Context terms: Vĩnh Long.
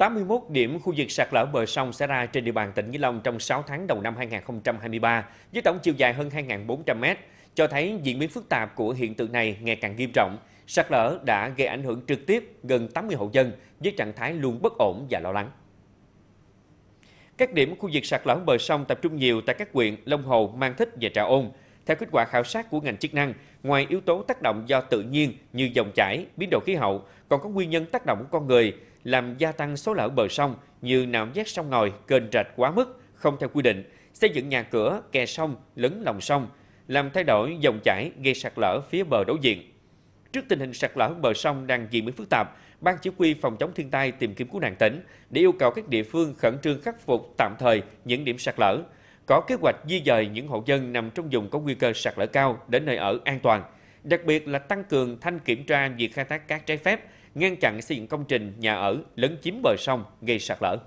81 điểm khu vực sạt lở bờ sông xảy ra trên địa bàn tỉnh Vĩnh Long trong 6 tháng đầu năm 2023 với tổng chiều dài hơn 2.400 m, cho thấy diễn biến phức tạp của hiện tượng này ngày càng nghiêm trọng. Sạt lở đã gây ảnh hưởng trực tiếp gần 80 hộ dân với trạng thái luôn bất ổn và lo lắng. Các điểm khu vực sạt lở bờ sông tập trung nhiều tại các huyện Long Hồ, Mang Thích và Trà Ôn. Theo kết quả khảo sát của ngành chức năng, ngoài yếu tố tác động do tự nhiên như dòng chảy, biến đổi khí hậu, còn có nguyên nhân tác động của con người làm gia tăng số lở bờ sông như nạo vét sông ngòi, kênh rạch quá mức, không theo quy định, xây dựng nhà cửa, kè sông, lấn lòng sông, làm thay đổi dòng chảy gây sạt lở phía bờ đối diện. Trước tình hình sạt lở bờ sông đang diễn biến phức tạp, Ban Chỉ huy Phòng chống thiên tai tìm kiếm cứu nạn tỉnh đã yêu cầu các địa phương khẩn trương khắc phục tạm thời những điểm sạt lở, có kế hoạch di dời những hộ dân nằm trong vùng có nguy cơ sạt lở cao đến nơi ở an toàn, đặc biệt là tăng cường thanh kiểm tra việc khai thác cát trái phép, ngăn chặn xây dựng công trình, nhà ở lấn chiếm bờ sông gây sạt lở.